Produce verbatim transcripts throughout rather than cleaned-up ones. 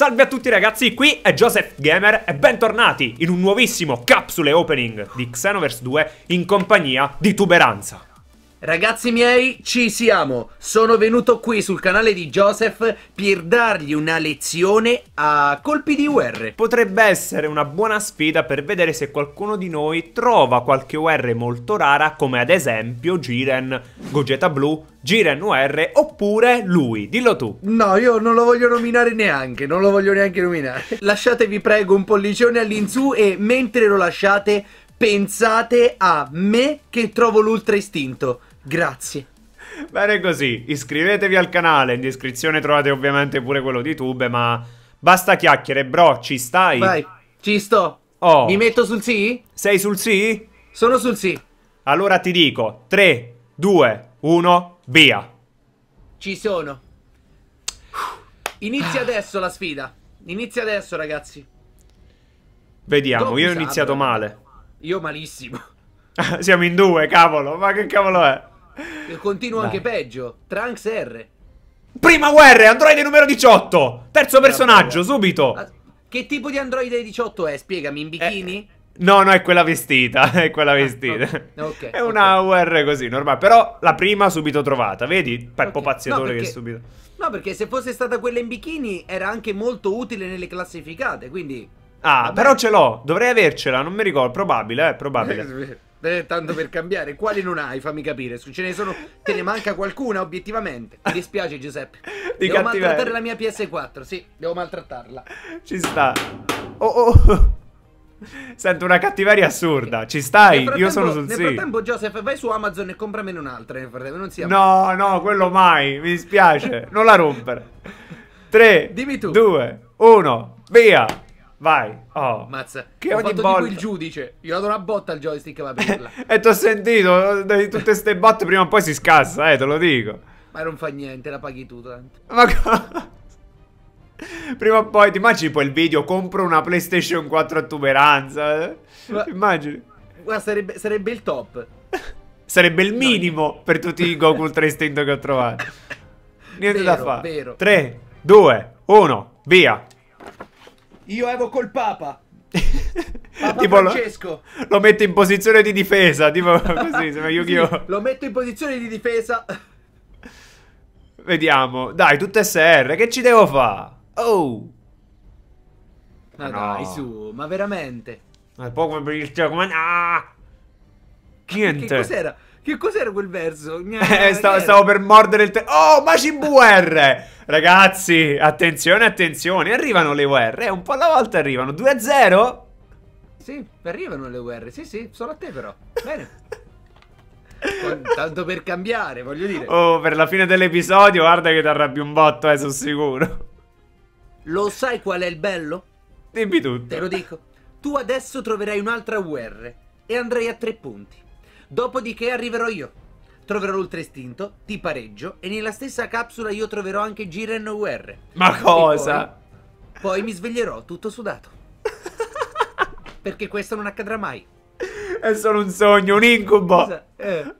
Salve a tutti ragazzi, qui è Gioseph Gamer e bentornati in un nuovissimo capsule opening di Xenoverse due in compagnia di Tuberanza. Ragazzi miei, ci siamo! Sono venuto qui sul canale di Gioseph per dargli una lezione a colpi di U R. Potrebbe essere una buona sfida per vedere se qualcuno di noi trova qualche U R molto rara, come ad esempio Jiren, Gogeta Blue, Jiren U R oppure lui, dillo tu. No, io non lo voglio nominare neanche, non lo voglio neanche nominare. Lasciatevi prego un pollicione all'insù e mentre lo lasciate pensate a me che trovo l'ultra istinto. Grazie. Bene così, iscrivetevi al canale, in descrizione trovate ovviamente pure quello di Tube, ma basta chiacchiere bro, ci stai? Vai, ci sto. Oh. Mi metto sul sì? Sei sul sì? Sono sul sì. Allora ti dico, tre, due, uno, via. Ci sono. Inizia adesso la sfida, inizia adesso ragazzi. Vediamo, Dove io ho iniziato sabe? male. Io malissimo. Siamo in due, cavolo, ma che cavolo è? Continuo anche peggio. Trunks R. Prima U R, androide numero diciotto. Terzo personaggio, subito. Ma che tipo di androide diciotto è? Spiegami, in bikini? Eh, no, no, è quella vestita, è quella vestita. Ah, okay, è una okay. U R così, normale. Però la prima subito trovata, vedi? Peppo okay. Pazziatore no, perché, che subito... No, perché se fosse stata quella in bikini era anche molto utile nelle classificate, quindi... Ah, vabbè. Però ce l'ho, dovrei avercela, non mi ricordo, probabile, eh, probabile. Eh, tanto per cambiare, quali non hai, fammi capire, se ce ne sono, te ne manca qualcuna obiettivamente. Mi dispiace Giuseppe, Di devo cattivere. maltrattare la mia P S quattro, sì, devo maltrattarla. Ci sta. Oh, oh. Sento una cattiveria assurda, ci stai? Io sono sul sì. Nel frattempo Giuseppe vai su Amazon e compramene un'altra, nel frattempo non siamo... No, no, quello mai, mi dispiace, non la rompere. tre, due, uno, via. Vai, oh, mazza, che ho ogni fatto bolla. Tipo il giudice, gli ho dato una botta al joystick va bene. E ti ho sentito, tutte queste botte prima o poi si scassa, eh, te lo dico. Ma non fa niente, la paghi tu tanto. Ma cosa? Prima o poi, ti immagini poi il video, compro una PlayStation quattro a Tuberanza, eh? Ma... immagini? Guarda, sarebbe, sarebbe il top. Sarebbe il minimo no, per tutti i Goku Ultra Istinto che ho trovato. Niente vero, da fare. Vero. tre, due, uno, via. Io evoco il Papa. Papa tipo Francesco. Lo, lo metto in posizione di difesa. Tipo così. Sembra Yu-Gi-Oh. Sì, lo metto in posizione di difesa. Vediamo. Dai, tutte S R. Che ci devo fare? Oh. Ma no. Dai, su. Ma veramente. Ma poi come per il gioco. Ma no. Niente. Che cos'era? Che cos'era quel verso? Eh, stavo, stavo per mordere il... Te oh, Macibu R! Ragazzi, attenzione, attenzione, arrivano le U R, un po' alla volta arrivano, due a zero? Sì, arrivano le U R, sì sì, solo a te però, bene. Tanto per cambiare, voglio dire. Oh, per la fine dell'episodio, guarda che ti arrabbi un botto, eh, sono sicuro. Lo sai qual è il bello? Dimmi tutto. Te lo dico, tu adesso troverai un'altra U R e andrai a tre punti. Dopodiché arriverò io, troverò l'ultra istinto, ti pareggio e nella stessa capsula io troverò anche Jiren U R. Ma cosa? Poi, poi mi sveglierò tutto sudato. Perché questo non accadrà mai. È solo un sogno, un incubo. Scusa, eh.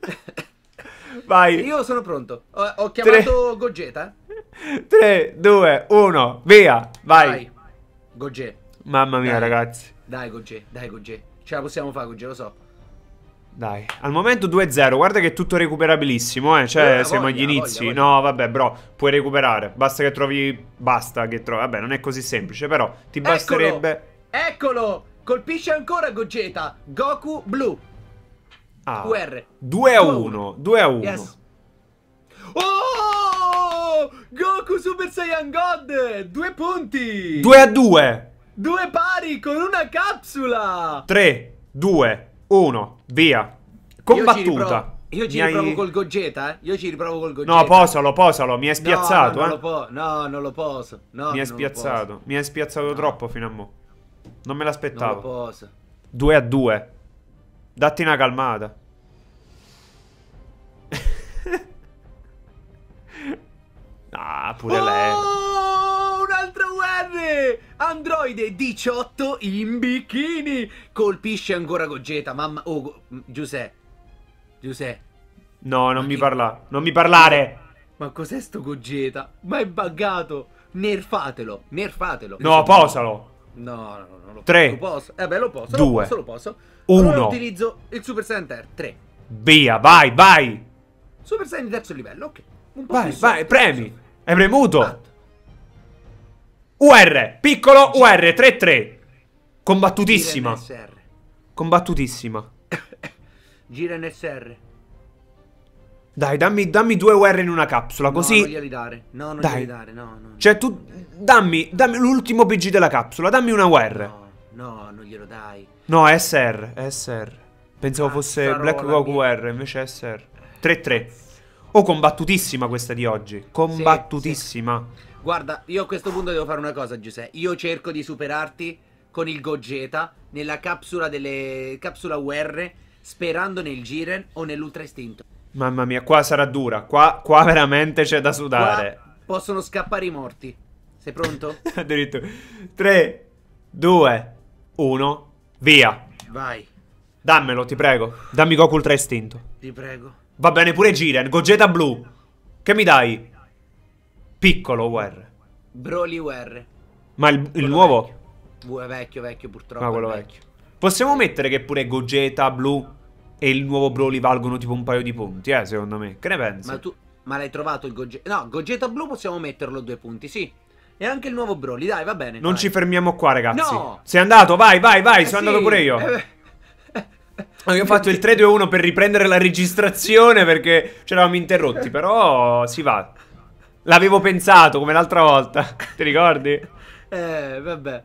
Vai. Io sono pronto. Ho, ho chiamato Tre. Gogeta. tre, due, uno, via. Vai. Vai. Gogeta. Mamma mia dai. Ragazzi. Dai Gogeta, dai Gogeta. Ce la possiamo fare Gogeta, lo so. Dai, al momento due a zero, guarda che è tutto recuperabilissimo, eh, cioè eh, siamo voglia, agli inizi, voglia, voglia. No vabbè bro, puoi recuperare, basta che trovi, basta che trovi, vabbè non è così semplice però, ti basterebbe... Eccolo, eccolo, colpisce ancora Gogeta, Goku Blue, ah, U R, due a uno, due a uno, yes. Oh, Goku Super Saiyan God, due punti, due a due, due pari con una capsula, tre, due, uno, via. Combattuta. Io ci riprovo, io ci riprovo hai... col Gogeta, eh. Io ci riprovo col Gogeta. No, posalo, posalo, mi è spiazzato, no, no, eh. Non lo no, non lo poso. No, mi è spiazzato, mi è spiazzato no. troppo fino a mo. Non me l'aspettavo. Non lo poso. due a due. Datti una calmata. Ah, pure oh! lei. Androide diciotto in bikini. Colpisce ancora Gogeta. Mamma. Oh, go... Giuseppe. Giuseppe. No, non ma mi che... parla. Non mi parlare. Ma cos'è sto Gogeta? Ma è buggato. nerfatelo, nerfatelo. No, posalo. No, no, no, non lo tre, posso. Eh beh, lo posso, due, lo posso, lo posso. uno. Allora utilizzo il Super Saiyan tre. Via, vai, vai. Super Saiyan di terzo livello, ok. Un po' vai, vai, premi. Hai premuto. Fatto. U R, piccolo U R, tre tre. Combattutissima. Jiren S R. Combattutissima. Jiren S R. Dai, dammi, dammi due U R in una capsula, così... No, non glieli dare, no, non glieli dare, no, no. Cioè, tu... Dammi, dammi l'ultimo P G della capsula, dammi una U R. No, no, non glielo dai. No, S R, S R. Pensavo ah, fosse Black Hawk U R, invece S R. tre tre. Oh, combattutissima questa di oggi. Combattutissima. Sì, sì. Guarda, io a questo punto devo fare una cosa, Giuseppe. Io cerco di superarti con il Gogeta nella capsula delle... Capsula U R, sperando nel Jiren o nell'ultra istinto. Mamma mia, qua sarà dura. Qua, qua veramente c'è da sudare. Qua possono scappare i morti. Sei pronto? Addirittura. tre, due, uno, via. Vai. Dammelo, ti prego. Dammi Goku ultra istinto. Ti prego. Va bene pure Jiren, Gogeta Blue. Che mi dai? Piccolo U R. Broly U R. Ma il, il nuovo? Vecchio. vecchio, vecchio purtroppo. Ma quello vecchio. vecchio. Possiamo mettere che pure Gogeta Blue e il nuovo Broly valgono tipo un paio di punti, eh, secondo me. Che ne pensi? Ma tu... Ma l'hai trovato il Gogeta... No, Gogeta Blue possiamo metterlo due punti, sì. E anche il nuovo Broly, dai, va bene. Non vai. Ci fermiamo qua, ragazzi. No! Sei andato, vai, vai, vai, eh sono sì. andato pure io. Eh Io ho fatto il tre due uno per riprendere la registrazione perché ci eravamo interrotti, però si va. L'avevo pensato come l'altra volta, ti ricordi? Eh, vabbè.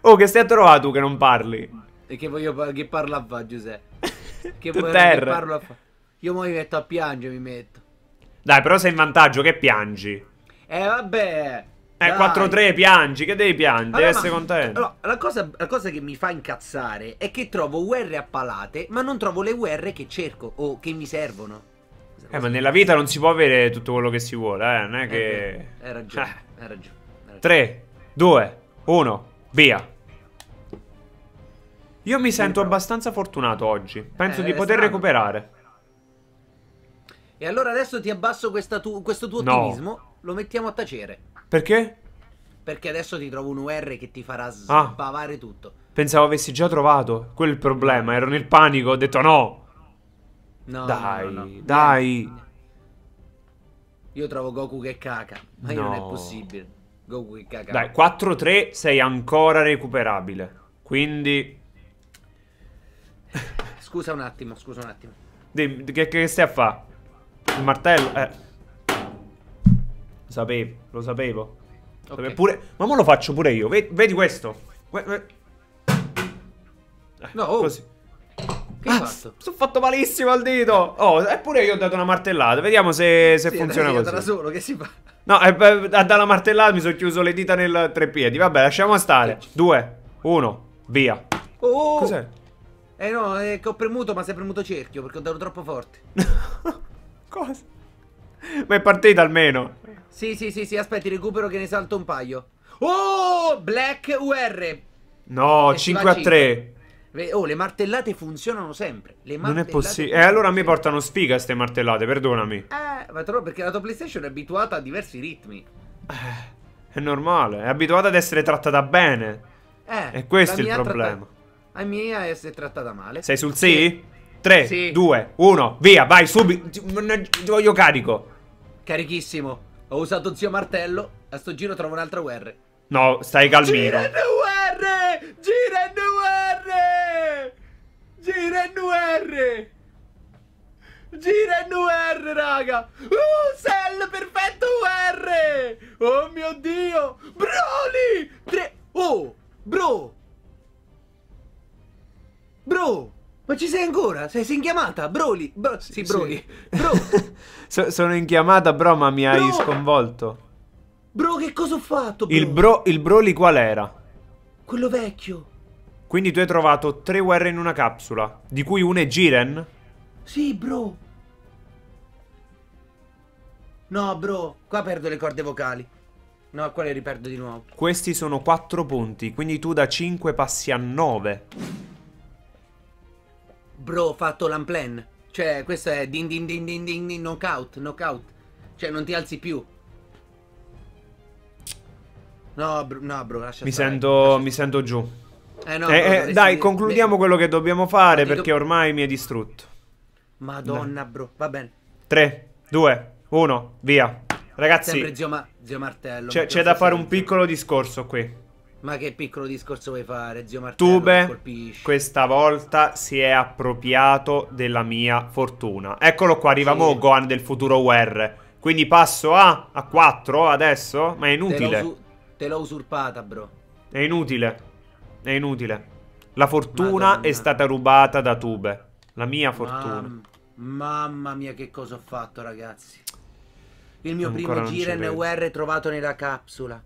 Oh, che stai a trovare tu che non parli? E che voglio che parlo a fa, Giuseppe? Che voglio che parlo a fa? Io mo mi metto a piangere, mi metto. Dai, però sei in vantaggio, che piangi? Eh, vabbè. Eh, quattro tre, piangi, che devi piangere, allora, devi essere contento. Allora, la cosa, la cosa che mi fa incazzare è che trovo U R a palate, ma non trovo le U R che cerco o che mi servono. Eh, ma nella vita non si può avere tutto quello che si vuole, eh, non è che... Hai ragione, hai ragione. tre, due, uno, via. Io mi sento abbastanza fortunato oggi, penso eh, di poter strano. recuperare. E allora adesso ti abbasso questa tu, questo tuo ottimismo, no. Lo mettiamo a tacere. Perché? Perché adesso ti trovo un U R che ti farà sbavare ah, tutto. Pensavo avessi già trovato. Quello è il problema, ero nel panico, ho detto no. No, dai, no, no, no. dai. Io trovo Goku che caca, ma no. non è possibile. Goku che caca. Dai, quattro tre sei ancora recuperabile. Quindi scusa un attimo, scusa un attimo. Dimmi, che, che stai a fare? Il martello, eh. Lo sapevo, lo sapevo. Okay. Pure... Ma mo lo faccio pure io. Vedi, vedi questo? No, oh. Così. Che ah, hai fatto? Sono fatto malissimo al dito. Oh, eppure io ho dato una martellata. Vediamo se, se sì, funziona così. Da solo, che si fa? No, eh, eh, a dare la martellata mi sono chiuso le dita nel tre piedi. Vabbè, lasciamo stare. due, uno, via. Oh, cos'è? Eh no, eh, che ho premuto, ma si è premuto cerchio perché ho dato troppo forte. Cosa? Ma è partita almeno. Sì, sì, sì, sì, aspetti, recupero che ne salto un paio. Oh, Black U R. No, cinque a tre. Oh, le martellate funzionano sempre. Le martellate non è possibile. E eh, allora a me portano sfiga queste martellate, perdonami. Eh, ma però perché la tua PlayStation è abituata a diversi ritmi. Eh, è normale, è abituata ad essere trattata bene. Eh, e questo è il problema. La mia è essere trattata male. Sei sul sì? sì? tre, sì. due, uno, via, vai, subito. Ti, ti voglio carico. Carichissimo. Ho usato zio martello, a sto giro trovo un'altra U R. No, stai calmino. Jiren U R! Jiren U R! Jiren U R! Jiren U R, raga! Uh, Cell, perfetto U R! Oh mio Dio! Broly! Tre... Oh, bro! Bro! Ma ci sei ancora? Sei in chiamata? Broly? Bro... Sì, Broly. Sì. Bro. so, sono in chiamata, bro, ma mi hai bro. sconvolto. Bro, che cosa ho fatto, bro? Il, bro, il Broly qual era? Quello vecchio. Quindi tu hai trovato tre U R in una capsula, di cui una è Jiren? Sì, bro. No, bro, qua perdo le corde vocali. No, qua le riperdo di nuovo. Questi sono quattro punti, quindi tu da cinque passi a nove. Bro, ho fatto l'unplan. Cioè, questo è din din din din din din knockout, knockout. Cioè, non ti alzi più. No, bro, no, bro, lascia mi stare, sento, lascia mi stare. sento giù. Eh, no, eh, bro, eh, dai, concludiamo me... quello che dobbiamo fare, ma perché do... ormai mi è distrutto. Madonna, dai, bro, va bene. tre, due, uno, via. Ragazzi, sempre zio, ma... zio Martello. C'è da fare un piccolo discorso qui. Ma che piccolo discorso vuoi fare, zio Martello? Tube, questa volta si è appropriato della mia fortuna. Eccolo qua, arriva sì. Mogohan del futuro U R. Quindi passo a, a quattro adesso? Ma è inutile. Te l'ho usurpata, bro. È inutile. È inutile. La fortuna Madonna. è stata rubata da Tube. La mia fortuna. Ma... Mamma mia, che cosa ho fatto, ragazzi. Il mio Ancora primo Jiren U R trovato nella capsula.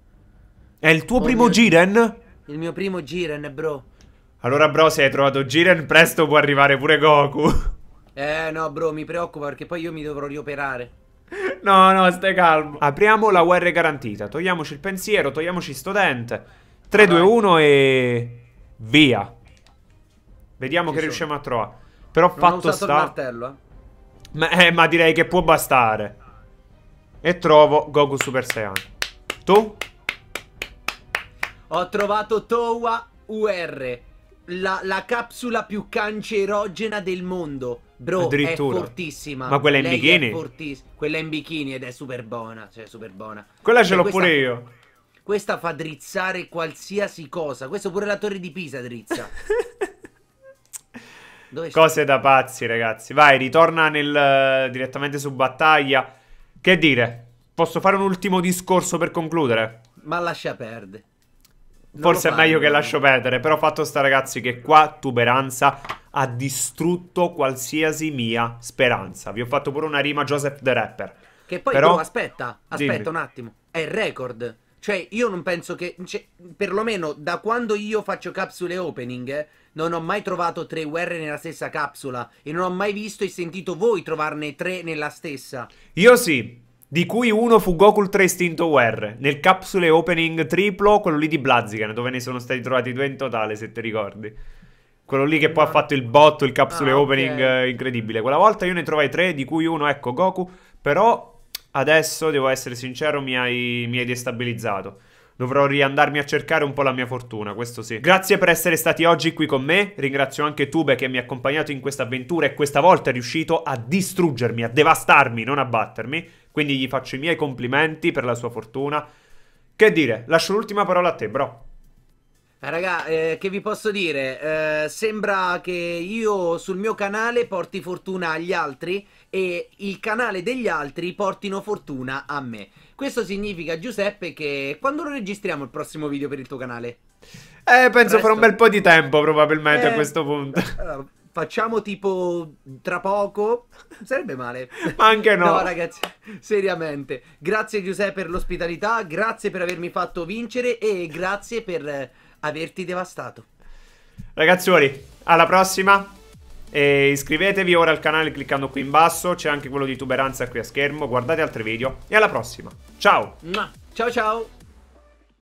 È il tuo oh primo mio... Jiren? Il mio primo Jiren, bro. Allora, bro, se hai trovato Jiren, presto può arrivare pure Goku. Eh, no, bro, mi preoccupa perché poi io mi dovrò rioperare. No, no, stai calmo. Apriamo la U R garantita. Togliamoci il pensiero, togliamoci sto dente. tre, due, uno e... via. Vediamo Ci che sono. riusciamo a trovare. Però non fatto ho usato sta... il martello, eh. Ma, eh, ma direi che può bastare. E trovo Goku Super Saiyan. Tu? Ho trovato Towa U R, la, la capsula più cancerogena del mondo. Bro, è fortissima. Ma quella in Lei bikini? Quella in bikini ed è super buona. Cioè, super buona. Quella ce l'ho pure io. Questa fa drizzare qualsiasi cosa. Questo pure la torre di Pisa drizza. Dove Cose da pazzi, ragazzi. Vai, ritorna nel, direttamente su battaglia. Che dire? Posso fare un ultimo discorso per concludere? Ma lascia perdere. Non Forse è meglio che lascio perdere. Però fatto sta, ragazzi, che qua Tuberanza ha distrutto qualsiasi mia speranza. Vi ho fatto pure una rima Gioseph the Rapper. Che poi però... no, aspetta, aspetta Dimmi. un attimo. È il record. Cioè io non penso che cioè, perlomeno da quando io faccio capsule opening eh, non ho mai trovato tre U R nella stessa capsula. E non ho mai visto e sentito voi trovarne tre nella stessa. Io sì. Di cui uno fu Goku ultra istinto U R, nel capsule opening triplo, quello lì di Blaziken, dove ne sono stati trovati due in totale, se ti ricordi. Quello lì che poi ha fatto il botto, il capsule ah, opening okay. eh, incredibile. Quella volta io ne trovai tre, di cui uno, ecco, Goku. Però adesso, devo essere sincero, mi hai, mi hai destabilizzato. Dovrò riandarmi a cercare un po' la mia fortuna, questo sì. Grazie per essere stati oggi qui con me. Ringrazio anche Tube che mi ha accompagnato in questa avventura e questa volta è riuscito a distruggermi, a devastarmi, non a battermi. Quindi gli faccio i miei complimenti per la sua fortuna. Che dire, lascio l'ultima parola a te, bro. Raga, eh, che vi posso dire? Eh, sembra che io sul mio canale porti fortuna agli altri e il canale degli altri portino fortuna a me. Questo significa, Giuseppe, che quando lo registriamo il prossimo video per il tuo canale? Eh, penso fra un bel po' di tempo probabilmente eh, a questo punto. Allora, facciamo tipo tra poco, sarebbe male. Ma anche no. No ragazzi, seriamente. Grazie Giuseppe per l'ospitalità, grazie per avermi fatto vincere e grazie per averti devastato. Ragazzuoli, alla prossima. E iscrivetevi ora al canale cliccando qui in basso. C'è anche quello di Tuberanza qui a schermo. Guardate altri video e alla prossima. Ciao. Ciao ciao.